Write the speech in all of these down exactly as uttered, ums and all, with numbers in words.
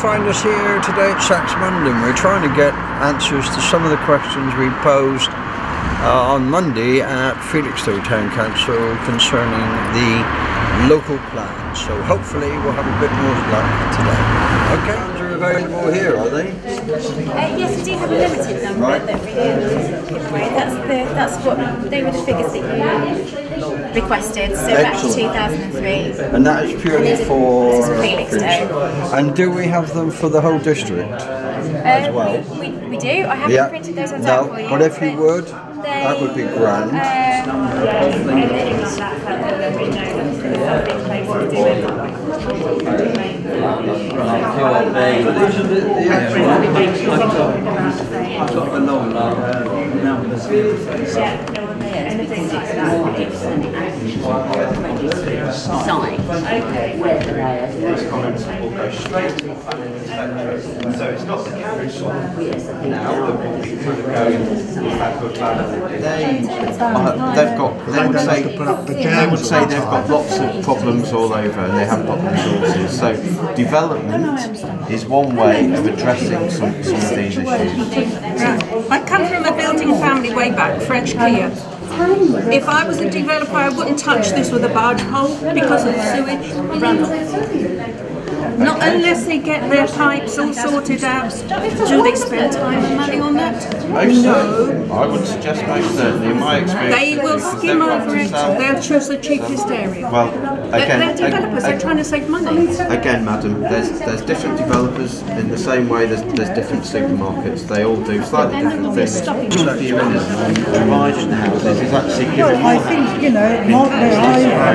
find us here today at Saxmundham. We're trying to get answers to some of the questions we posed uh, on Monday at Felixstowe Town Council concerning the local plan. So hopefully we'll have a bit more luck today. Okay, are available here, are they? Uh, yes, we do have a limited number right. that we can give away. That's, the, that's what they were the figures that you requested, so Excellent. Back to two thousand three. And that is purely and for Felixstowe. And do we have them for the whole district uh, as well? We, we, we do. I haven't yeah. printed those ones no. out for you. But if you would, they, that would be grand. Um, Anything like that, it's an sign whether they are straight to the so it's not the carriage now that people are going back to a they've got, they would say, they would say they've got lots of problems all over and they haven't got resources. So development is one way of addressing some, some of these issues. I come from a building family way back, French Kia. If I was a developer, I wouldn't touch this with a barge pole because of the sewage runoff. Not unless they get their pipes all sorted out. Do they spend time and money on that? Most no. I would suggest most certainly, in my experience. They will skim over it. They'll choose the cheapest area. Well, again, they're developers. They're trying to save money. Again, madam, there's there's different developers in the same way. There's there's different supermarkets. They all do slightly different things. Providing the houses is actually given. I think you know, Mark, where I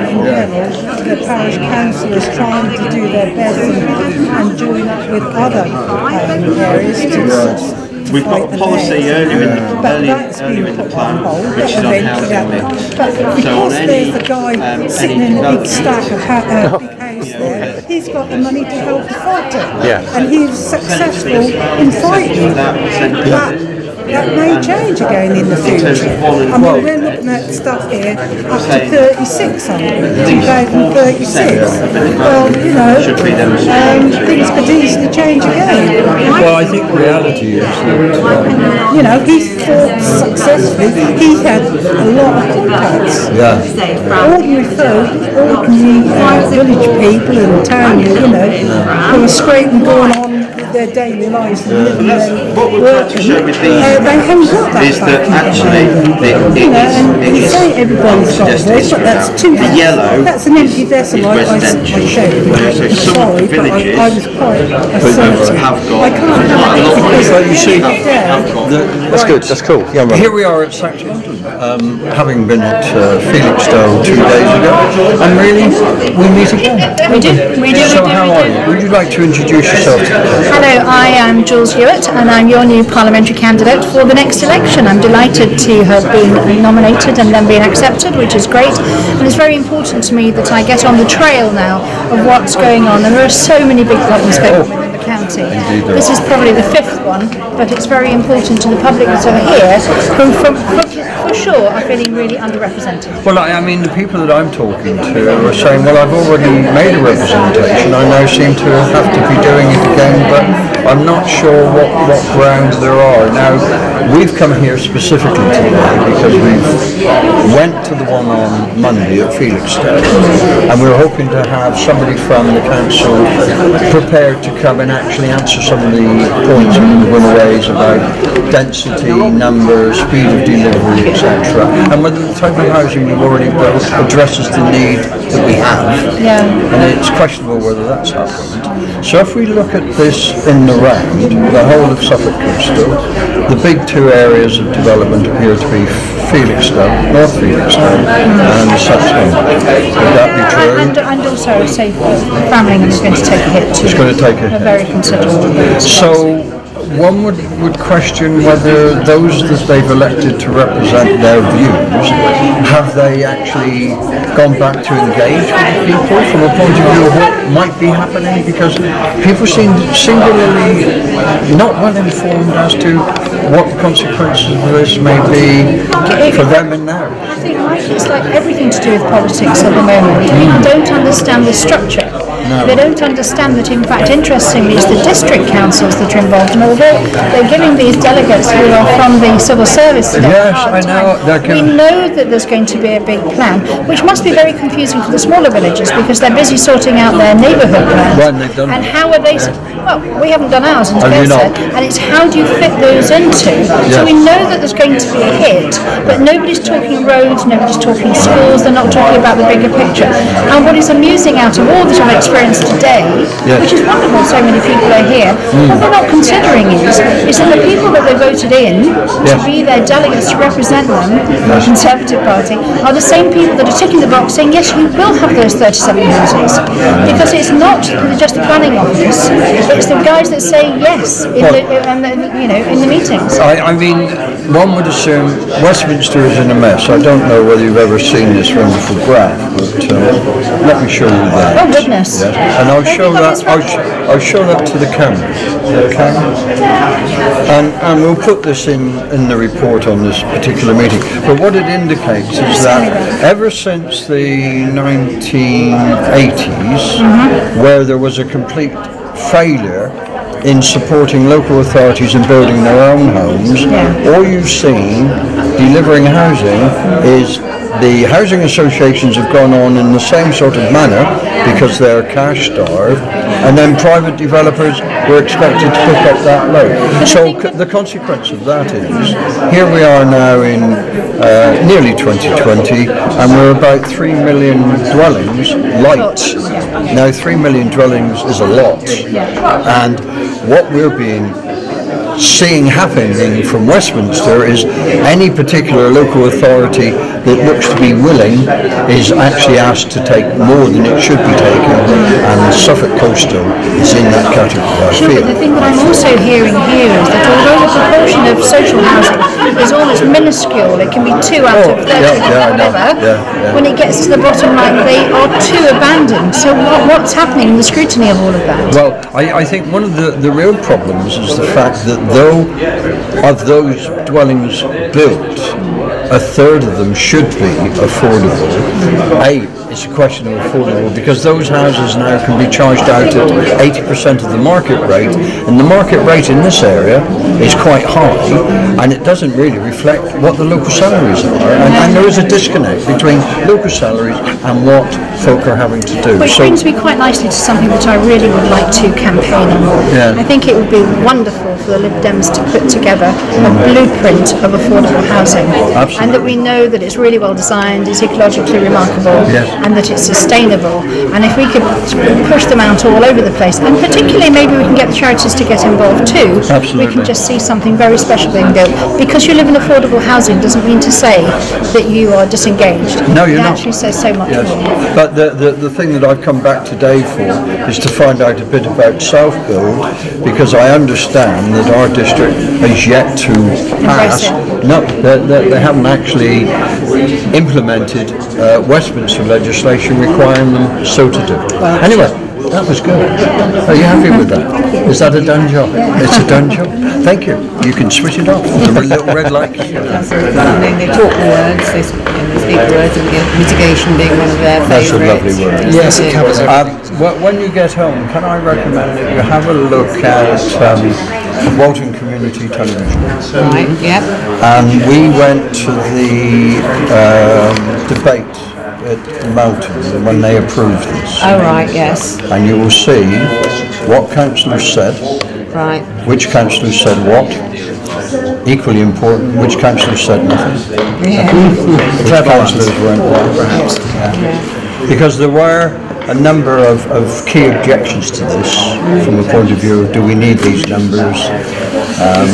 am in Devon, the parish council is trying to do their best and join up with other um, areas to. We've got a policy earlier in the, earlier, earlier in the plan, which is on housing mix. But so on any, there's a guy um, sitting in a big stack of ha uh, big house yeah, there, he's got the money to help the fight it. Yeah. And he's successful in fighting that. That may change again in the future. I mean, we're looking at stuff here up to thirty-six, I mean, two thousand thirty-six. Well, you know, um, things could easily change again. Well, I think reality is that, you know, he fought successfully. He had a lot of contacts. Yeah. Ordinary folk, ordinary uh, village people in town, you know, who were straight and going on with their daily lives and living their work and they haven't got that is that actually the, you know, and it you is, say everybody's got this, but that's too much. That's an empty vessel. I, I, I showed you. I'm sorry, but I, I was quite assertive. I can't have it. That's good. That's cool. Yeah, right. Here we are at Saxmundham, um, having been at uh, Felixstowe two days ago, and really we meet again. We do. We do. So we do, how we are do. you? Would you like to introduce yourself? Hello, I am Jules Hewitt, and I'm your new parliamentary candidate for the next election. I'm delighted to have been nominated and then been accepted, which is great, and it's very important to me that I get on the trail now of what's going on, and there are so many big problems going on within the county. This is probably the fifth one, but it's very important to the public that's over here, from, from, from, for sure are feeling really underrepresented. Well, I, I mean, the people that I'm talking to are saying, well, I've already made a representation, I now seem to have to be doing it again, but I'm not sure what, what grounds there are. Now, we've come here specifically today because we went to the one on Monday at Felixstowe and we were hoping to have somebody from the council prepared to come and actually answer some of the points and the runaways about density, numbers, speed of delivery, et cetera. And whether the type of housing we've already built addresses the need that we have. Yeah. And it's questionable whether that's happened. So if we look at this in the round, the whole of Suffolk Coastal, the big two areas of development appear to be Felixstowe, North Felixstowe, and Saxmundham. Would that be true? And, and also, say, Framlingham is going to take a hit too. It's going to take a, a hit. Very considerable. So, one would, would question whether those that they've elected to represent their views, have they actually gone back to engage with people from a point of view of what might be happening, because people seem singularly not well informed as to what the consequences of this may be for them and now. I think it's like everything to do with politics at the moment. People don't understand the structure. No. They don't understand that, in fact, interestingly, it's the district councils that are involved. And although they're giving these delegates who are from the civil service today, yes, I know, time, we know that there's going to be a big plan, which must be very confusing for the smaller villages because they're busy sorting out their neighbourhood plans. Well, they've done and how are they... Well, we haven't done ours until they said. And it's how do you fit those into? Yes. So we know that there's going to be a hit, but nobody's talking roads, nobody's talking schools, they're not talking about the bigger picture. And what is amusing out of all that I've experienced today, yes, which is wonderful so many people are here, mm, what they're not considering is, is that the people that they voted in, yes, to be their delegates to represent them, yes, the Conservative Party, are the same people that are ticking the box saying, yes, you will have those thirty-seven houses. Because it's not just the planning office, it's the guys that say yes in, well, the, in the, you know, in the meetings. I, I mean, one would assume Westminster is in a mess. I don't know whether you've ever seen this wonderful graph, but uh, let me show you that. Oh goodness! Yes. And I'll have show that. I'll, sh I'll show that to the camera. Okay. And and we'll put this in in the report on this particular meeting. But what it indicates is that ever since the nineteen eighties, mm-hmm, where there was a complete failure in supporting local authorities in building their own homes, yeah, all you've seen delivering housing is the housing associations have gone on in the same sort of manner because they're cash starved, and then private developers were expected to pick up that load. So c the consequence of that is, here we are now in uh, nearly twenty twenty, and we're about three million dwellings lights. Now three million dwellings is a lot, and what we're being seeing happening from Westminster is any particular local authority that looks to be willing is actually asked to take more than it should be taken, and Suffolk Coastal is in that category. Sure, but the thing that I'm also hearing here is that although the proportion of social housing is almost minuscule, it can be two out oh, of thirty, yeah, yeah, whatever, yeah, yeah, when it gets to the bottom line they are too abandoned. So what, what's happening in the scrutiny of all of that? Well, I, I think one of the, the real problems is the fact that though of those dwellings built, a third of them should be affordable. A, it's a question of affordable because those houses now can be charged out at eighty percent of the market rate, and the market rate in this area is quite high, and it doesn't really reflect what the local salaries are, and, and there is a disconnect between local salaries and what folk are having to do. Which so brings me quite nicely to something that I really would like to campaign on. Yeah. I think it would be wonderful for the Lib Dems to put together a blueprint of affordable housing. Absolutely. And that we know that it's really well designed, it's ecologically remarkable, yes, and that it's sustainable. And if we could push them out all over the place, and particularly maybe we can get the charities to get involved too. Absolutely. We can just see something very special being built. Because you live in affordable housing doesn't mean to say that you are disengaged. No, you're it not. It actually says so much, yes, more. But the, the, the thing that I've come back today for is to find out a bit about self-build, because I understand that our district has yet to pass. No, they, they, they haven't actually implemented uh, Westminster legislation requiring them so to do. Anyway, that was good. Are you happy with that? Is that a done job? It's a done job. Thank you. You can switch it off. The little red light. They talk words. They speak words, and mitigation being one of their favourites. That's a lovely word. Yes, it covers everything. Um, when you get home, can I recommend that you have a look at um, Walton Community Television? Right. Yep. And um, we went to the um, debate at Moulton when they approved this. Oh right, yes. And you will see what councillors said, right, which councillors said what, equally important, which councillors said nothing. Yeah. Which councillors weren't right, perhaps. Yeah. Yeah. Because there were a number of, of key objections to this from the point of view of do we need these numbers, um,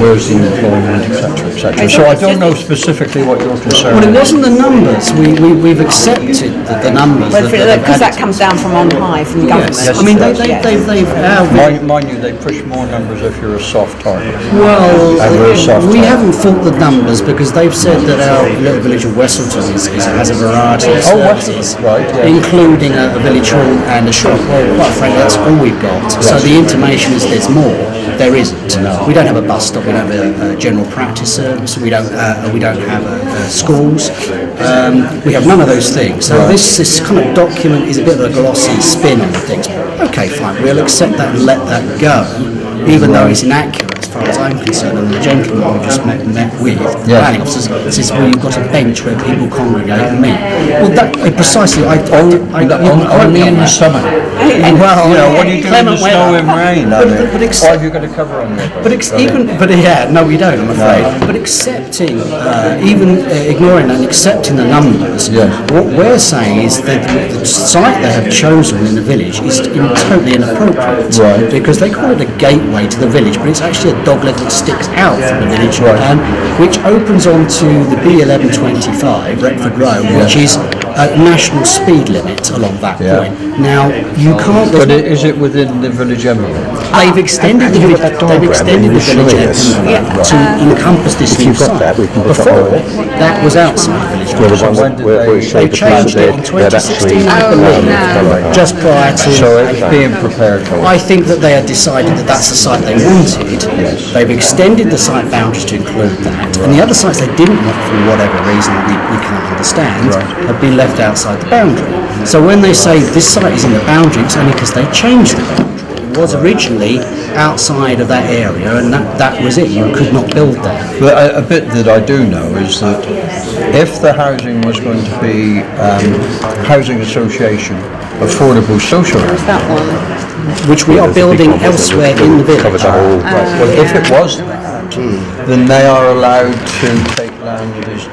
where's the employment, et cetera, et cetera. So I don't know specifically what your concern is. Well, it wasn't the numbers. We, we, we've accepted the, the numbers. Because well, that, that, that comes down from on high, from government. Yes, yes, I mean, they, they, yes. they've... they've uh, mind, mind you, they push more numbers if you're a soft target. Well, and we're a soft we target. haven't filtered numbers because they've said that our little village of Westleton is, is, has a variety of services, oh, right, yeah, including a a village hall and a shop. Well, quite frankly, that's all we've got. Yes. So the intimation is there's more. There isn't. No. we don't have a bus stop, we don't have a, a general practice service, we don't uh, we don't have a, a schools, um, we have none of those things. So this, this kind of document is a bit of a glossy spin on things. Okay, fine, we'll accept that and let that go, even though it's inaccurate as far as I'm concerned. And the gentleman I just met, met with, the yeah. planning officer, says, well, you've got a bench where people congregate and meet. Well, that, precisely, I... I, I, I on, only in the summer. Well, you know, what do you do in the snow and rain? But, but, but ex or have you got a cover on your but ex even, But yeah, no, we don't, I'm afraid. No. But accepting, uh, even uh, ignoring and accepting the numbers, yeah. what we're saying is that the site they have chosen in the village is totally inappropriate. Right. Because they call it a gateway to the village, but it's actually a dogleg that sticks out from the village, right. um, which opens onto the B eleven twenty-five, Redford Road, yeah. which is a national speed limit along that yeah. point. Now, you can't... But is it within the village envelope? They've extended the village They've extended the village envelope to encompass this new site. Before, that was outside the village. They changed it in twenty sixteen, I believe, just prior to being prepared for it. I think that they had decided that that's the site they wanted. They've extended the site boundaries to include that. And the other sites they didn't want, for whatever reason we, we can't understand, have been left outside the boundary. So when they say this site is in the boundary, it's only because they changed the boundary. It was originally outside of that area, and that, that was it. You could not build there. But a, a bit that I do know is that if the housing was going to be um, housing association, affordable social housing, that one? which we yeah, are building elsewhere in the village. The whole, right. uh, well, yeah. If it was that, mm. then they are allowed to take land that is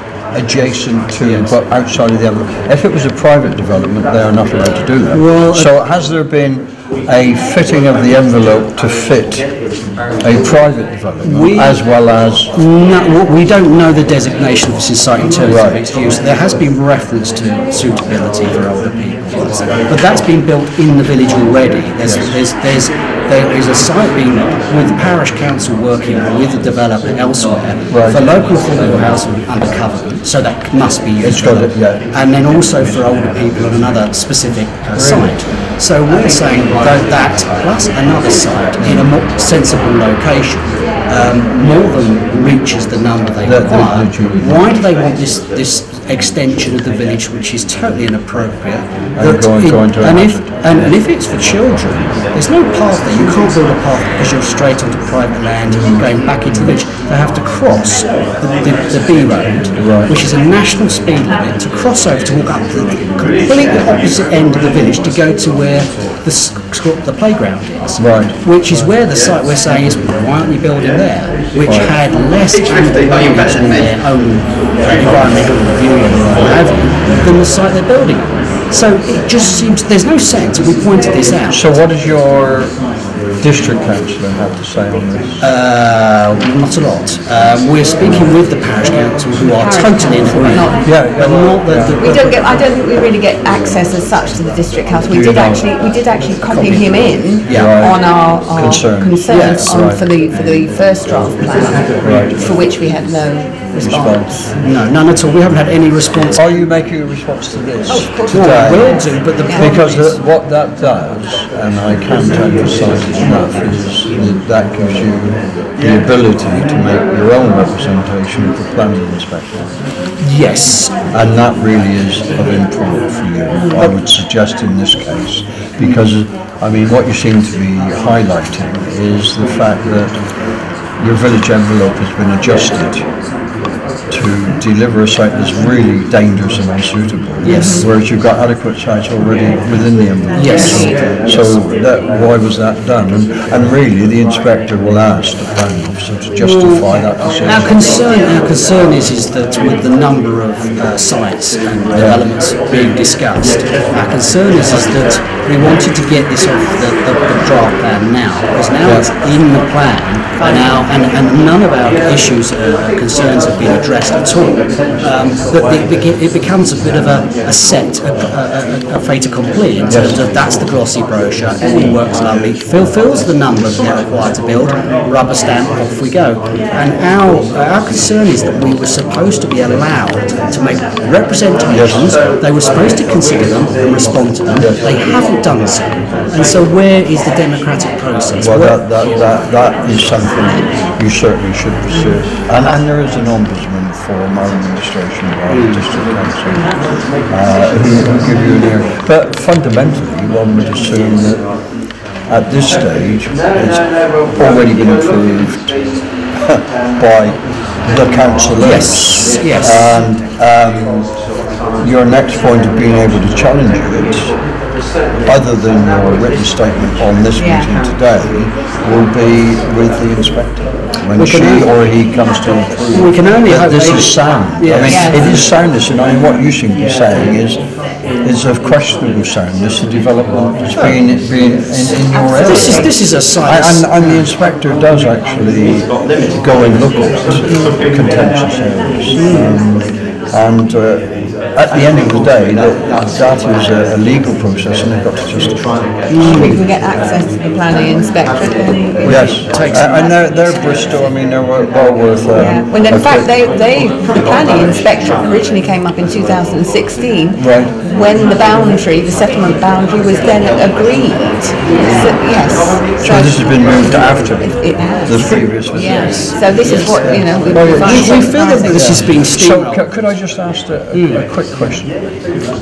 adjacent to, yes. but outside of the envelope. If it was a private development, they are not allowed to do that. Well, so has there been a fitting of the envelope to fit a private development we, as well as... No, we don't know the designation of this site in terms right. of its use. There has been reference to suitability for older people, but that's been built in the village already. There's, yes. there's, there's There is a site being with the parish council working with the developer elsewhere right. for local affordable housing undercover, so that must be used. It, yeah. And then also for older people on another specific uh, site. So we're saying that, that plus another site in a more sensible location um, more than reaches the number they require. Why do they want this this? extension of the village, which is totally inappropriate? And, going, it, going to and if and, and if it's for children, there's no path there. You can't build a path because you're straight onto private land and going back into the village. They have to cross the, the, the B road, right. which is a national speed limit, to cross over to walk up the complete opposite end of the village to go to where the the playground is, right. which is where the site we're saying is, why aren't you building there? Which right. had less impact on their own environmental review than the site they're building. So it just seems there's no sense. We pointed this out. So what does your district councillor have to say on this? Uh, not a lot. Um, we're speaking with the parish council, who are totally in agreement. Yeah, yeah, well, yeah. We don't get. I don't think we really get access as such to the district council. We did actually. We did actually copy him in yeah. on our, our Concern. concerns yes, on right. for the for the first draft plan, right. for which we had no. Response. No, none at all. We haven't had any response. Are you making a response to this? Oh, of course. Today? We will do, but the yeah. because the, what that does, and I can't emphasise enough, is that, that gives you the ability to make your own representation of the planning inspector. Yes. And that really is of import for you, I would suggest, in this case, because I mean what you seem to be highlighting is the fact that your village envelope has been adjusted to deliver a site that's really dangerous and unsuitable. Yes. Whereas you've got adequate sites already within the envelope. Yes. So, so that, why was that done? And, and really, the inspector will ask the planning officer to justify well, that decision. Our concern, our concern is, is that with the number of uh, sites and yeah. developments being discussed, our concern is, is that we wanted to get this off the, the, the draft plan now, because now yeah. it's in the plan, and, our, and, and none of our issues or concerns have been addressed at all. Um, but it, it becomes a bit of a, a set, a, a, a fait accompli in terms of that's the glossy brochure, it works lovely, fulfills the numbers they're required to build, rubber stamp, off we go. And our, our concern is that we were supposed to be allowed to make representations, they were supposed to consider them and respond to them, they haven't done so. And so where is the democratic process? Well, that, that, that, that is something you certainly should pursue. And, and there is an ombudsman for our administration of our district council uh, who will give you an ear. But fundamentally, one would assume that at this stage, it's already been approved by the councillors. Yes, yes. And um, your next point of being able to challenge it, other than your written statement on this yeah. meeting today, will be with the inspector when she or he comes to approve. We can only hope this is sound. Yes. I mean, yeah. it is soundness, and I mean, what you seem to be saying is is of questionable soundness. The development has been being in, in your area. This is this is a site, and, and the inspector does actually go and look at contentious areas, um, and. Uh, At the end of the day, that, that is a, a legal process, and they've got to justify it. We can get access to the planning inspector. Yes, and they're, they're Bristol. I mean, they're well worth. Um, yeah. Well, in fact, they, they the planning inspector originally came up in two thousand sixteen, right. when the boundary, the settlement boundary, was then agreed. So, yes. So, so this has been moved after it, it has. The previous. Yes. So this yes. is what you know. Well, we feel that this is being steamrolled. So, could I just ask a, mm. a quick question.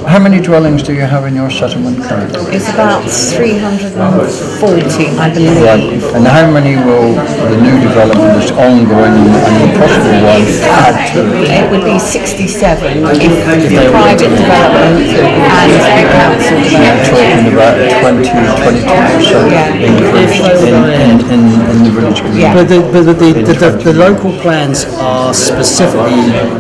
How many dwellings do you have in your settlement currently? It's about three hundred and forty, I believe. Right. And how many will the new development that's ongoing and the possible one add to? It would be sixty-seven if the private development and the council development. Talking about twenty to twenty-two percent increase in, in, in the village community. Yeah. But, the, but the, the, the, the, the local plans are specifically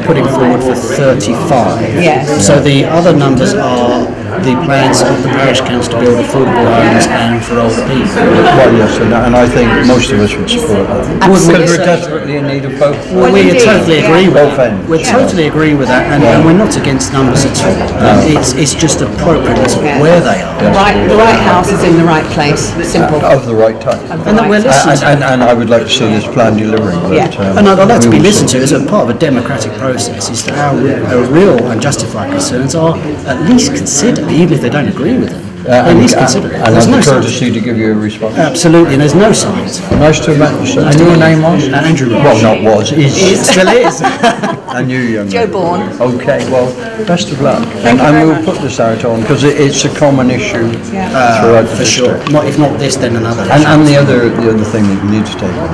putting forward for thirty-five. Yes. Yeah. So the other numbers are the plans of the parish council to build affordable homes and for older people. Well, yes, and, and I think most of us would support that. Absolutely. We're desperately in need of both. Well, we totally agree yeah. with that. We yeah. totally agree with that, and, yeah. and we're not against numbers at all. No. It's it's just appropriate as yeah. where they are. Yes. Right, the right house is in the right place. Simple. Uh, of the right time. Of and that we're listened to. And, and, and I would like to see this plan delivering. But, yeah. Um, and I'd like to be listened to as a part of a democratic process. Is that our, our real and justified concerns are at least considered. Even if they don't agree with it. Uh, and least consider it. And there's no courtesy to give you a response. Absolutely, and there's no signs. Nice to have met you, sir. And your name was? Uh, Andrew Ross. Well, not was, is. Is. Still is. And you, young Joe Bourne. Okay, well, best of luck. Thank and you and very we'll much. Put this out on, because it, it's a common issue yeah. uh, throughout the district. Sure. Not, if not this, then another. And, and the, other, the other thing that you need to take on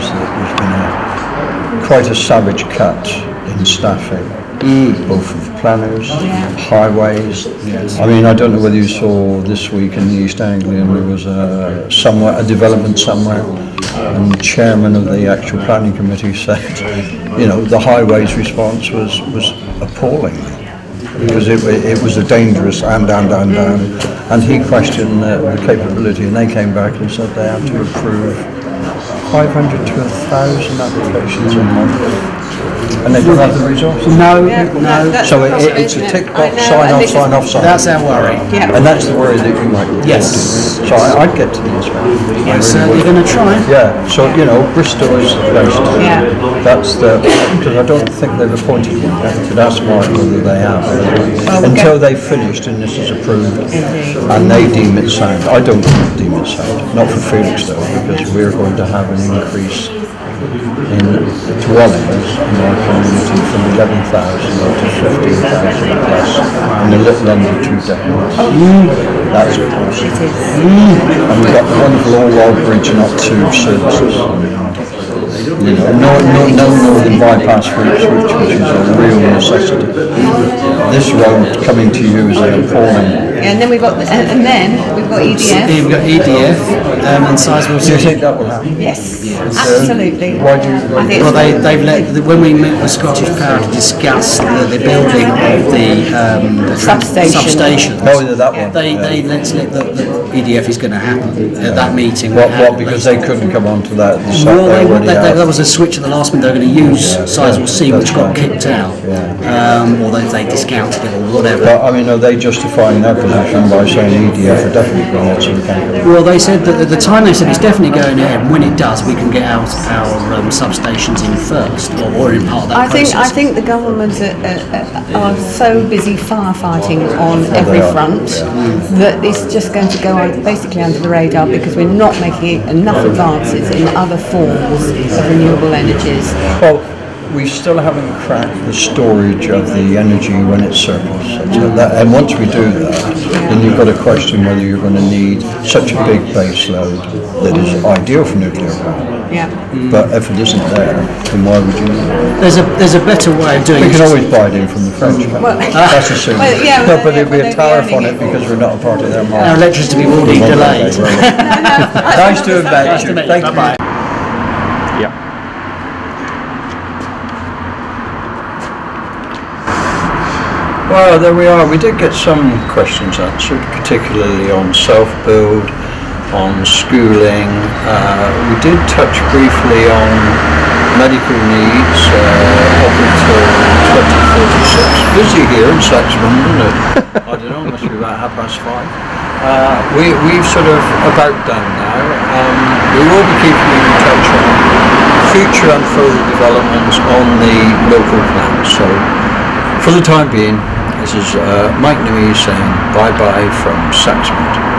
is that there's been a, quite a savage cut in staffing. Mm. Both of the planners, yeah. highways. Yes. I mean, I don't know whether you saw this week in the East Anglian, there was a, somewhere, a development somewhere, and the chairman of the actual planning committee said, you know, the highways response was, was appalling. Because it, it was a dangerous and, and, and, and. And he questioned the capability, and they came back and said they had to approve five hundred to one thousand applications a month. And they don't have the resources? No, yeah, no. no. So it, it, it's a tick box, sign off, sign off, sign off. That's our worry. Yeah. And that's the worry that you might report. Yes. So I, I'd get to the inspector. Yes, really you're going to try. Yeah, so, you know, Bristol is the place to yeah. That's the, because I don't think they've appointed one yet. But that's Mark whether they have. Well, until okay. they've finished and this is approved mm-hmm. and they deem it sound. I don't deem it sound. Not for Felixstowe, because we're going to have an increase in dwellings in our community from eleven thousand to fifteen thousand plus in a little under two decades. Mm. That's what it is. Mm. And we've got the wonderful all-wide bridge and up to services. You know, no, no, no northern bypass routes, which, which is a real necessity. This road coming to you is an appalling. And then we've got, the, and then we've got E D F. We've got E D F um, and Seisel C. Do you think that will happen? Yes, yes. Absolutely. Why do you? Why well, they, they've let, when we met with Scottish Power to discuss the, the building of the, um, the substation, substations, oh, that one. They, yeah. they let's let the, the E D F is going to happen yeah. at that meeting. What? What? Because they couldn't come on to that. The well, they, they, they, they, there was a switch at the last minute. They were going to use yeah, Seisel C, which right. got kicked out, yeah. um, or they, they discounted it or whatever. But I mean, are they justifying their position? By saying E D F are definitely going ahead, so we can't go. Well, they said that at the time they said it's definitely going ahead. When it does, we can get out our um, substations in first, or, or in part of that I process. think I think the government are, are, are so busy firefighting on every front that it's just going to go are basically under the radar because we're not making enough advances in other forms of renewable energies. Well, we still haven't cracked the storage of the energy when it's surplus. So that, and once we do that, then you've got to question whether you're going to need such a big base load that is ideal for nuclear power. Yeah. But if it isn't there, then why would you? There's a there's a better way of doing it. We can always buy it in from the French. Well, that's assuming. Well, yeah, well, no, but yeah, there'd be well, a tariff on it because we're not a part of their market. Our electricity will be delayed. Nice to have met you. Thank you. Bye. Yeah. Well, there we are. We did get some questions answered, particularly on self-build, on schooling. Uh, we did touch briefly on medical needs uh, up until twenty thirty-six. Busy here in Saxmundham, I don't know, must be about half past five. Uh, we, we've sort of about done now. Um, we will be keeping you in touch on future and further developments on the local plan. So, for the time being, this is uh, Mike Nui saying bye-bye from Saxmundham.